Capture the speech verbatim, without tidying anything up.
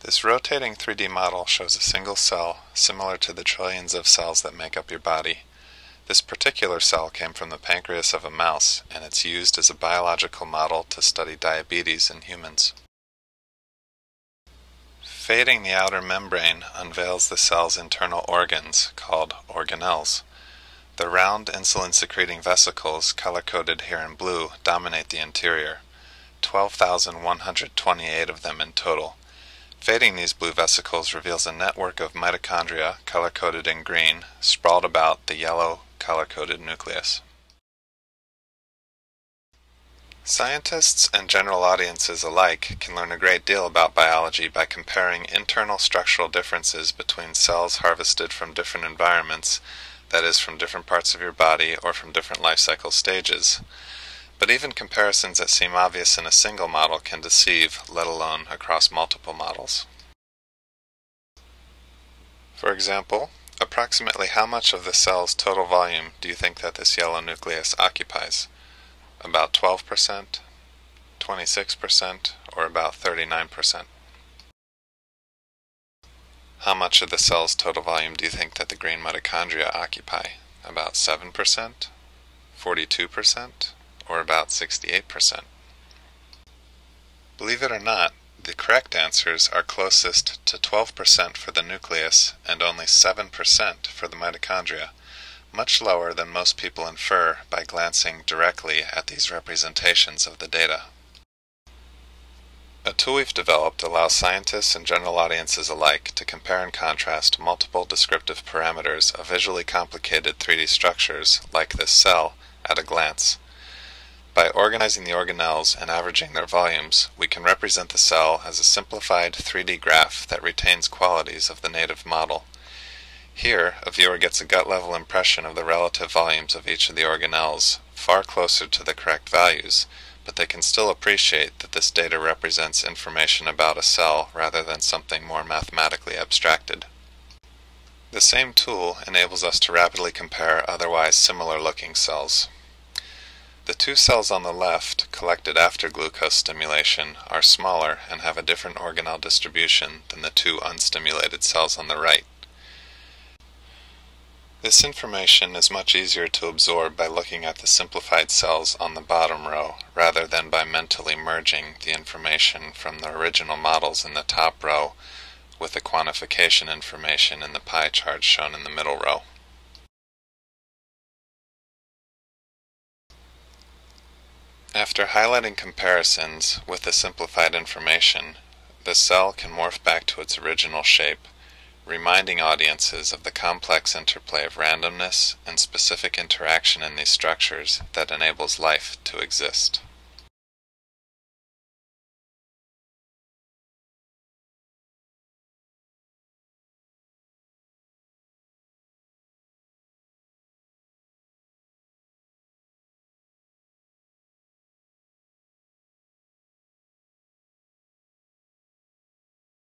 This rotating three D model shows a single cell similar to the trillions of cells that make up your body. This particular cell came from the pancreas of a mouse, and it's used as a biological model to study diabetes in humans. Fading the outer membrane unveils the cell's internal organs, called organelles. The round insulin-secreting vesicles, color-coded here in blue, dominate the interior, twelve thousand one hundred twenty-eight of them in total. Fading these blue vesicles reveals a network of mitochondria, color-coded in green, sprawled about the yellow, color-coded nucleus. Scientists and general audiences alike can learn a great deal about biology by comparing internal structural differences between cells harvested from different environments, that is, from different parts of your body or from different life cycle stages. But even comparisons that seem obvious in a single model can deceive, let alone across multiple models. For example, approximately how much of the cell's total volume do you think that this yellow nucleus occupies? About twelve percent, twenty-six percent, or about thirty-nine percent? How much of the cell's total volume do you think that the green mitochondria occupy? About seven percent, forty-two percent, or about sixty-eight percent. Believe it or not, the correct answers are closest to twelve percent for the nucleus and only seven percent for the mitochondria, much lower than most people infer by glancing directly at these representations of the data. A tool we've developed allows scientists and general audiences alike to compare and contrast multiple descriptive parameters of visually complicated three D structures like this cell at a glance. By organizing the organelles and averaging their volumes, we can represent the cell as a simplified three D graph that retains qualities of the native model. Here, a viewer gets a gut-level impression of the relative volumes of each of the organelles, far closer to the correct values, but they can still appreciate that this data represents information about a cell rather than something more mathematically abstracted. The same tool enables us to rapidly compare otherwise similar-looking cells. The two cells on the left, collected after glucose stimulation, are smaller and have a different organelle distribution than the two unstimulated cells on the right. This information is much easier to absorb by looking at the simplified cells on the bottom row, rather than by mentally merging the information from the original models in the top row with the quantification information in the pie chart shown in the middle row. After highlighting comparisons with the simplified information, the cell can morph back to its original shape, reminding audiences of the complex interplay of randomness and specific interaction in these structures that enables life to exist.